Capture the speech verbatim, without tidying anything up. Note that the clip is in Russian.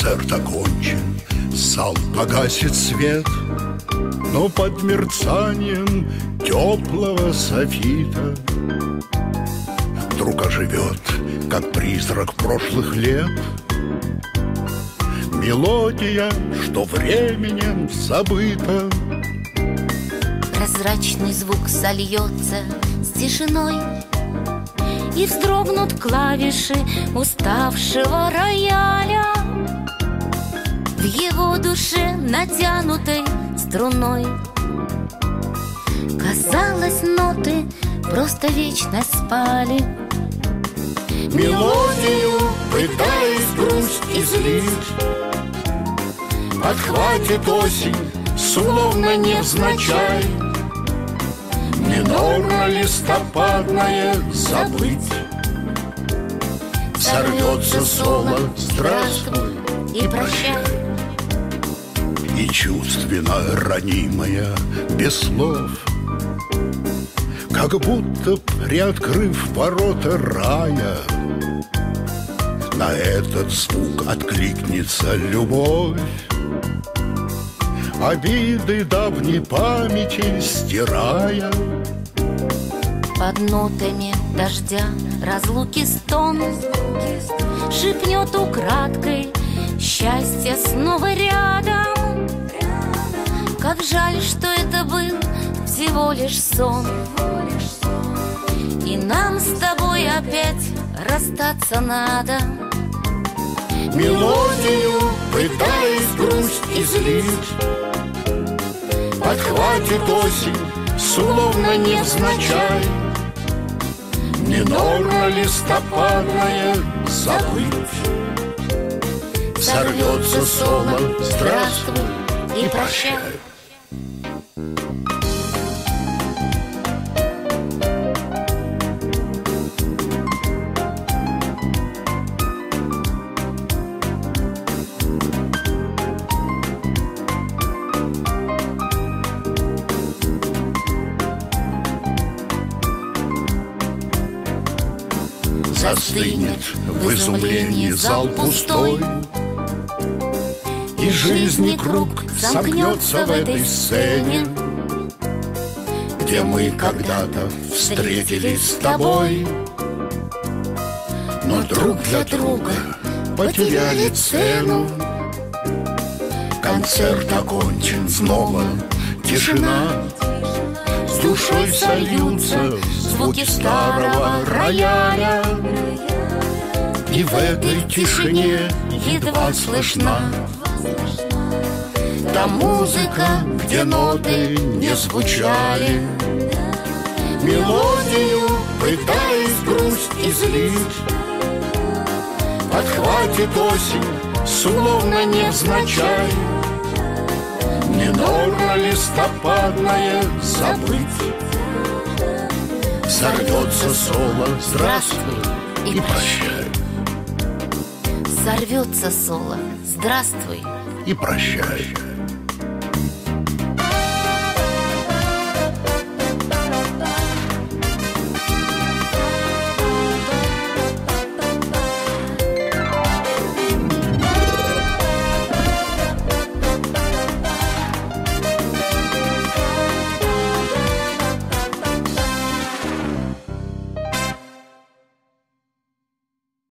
Концерт окончен, зал погасит свет, но под мерцанием теплого софита вдруг оживет, как призрак прошлых лет, мелодия, что временем забыта. Прозрачный звук сольется с тишиной, и вздрогнут клавиши уставшего рояля. В его душе натянутой струной, казалось, ноты просто вечно спали. Мелодию пытаясь грусть излить, подхватит осень, словно невзначай, минорно листопадное забыть. Сорвется соло «Здравствуй» и «Прощай», и чувственно ранимая, без слов, как будто приоткрыв ворота рая, на этот звук откликнется любовь. Обиды давней памяти стирая, под нотами дождя разлуки стон шепнет украдкой счастье снова рядом. Как жаль, что это был всего лишь сон, и нам с тобой опять расстаться надо. Мелодию пытаясь грусть излить, подхватит осень, словно невзначай, минорно листопадное забыть. Сорвется соло «Здравствуй» и «Прощай». Застынет в изумлении зал пустой, и жизни круг сомкнется в этой сцене, где мы когда-то встретились с тобой, но друг для друга потеряли цену. Концерт окончен, снова тишина, с душой сольются звуки старого рояля, и в этой тишине едва слышна та музыка, где ноты не звучали. Мелодию пытаясь грусть излить, подхватит осень, словно невзначай, минорно листопадное забыть. Сорвется соло «Здравствуй» и «Прощай». Сорвется соло «Здравствуй» и «Прощай».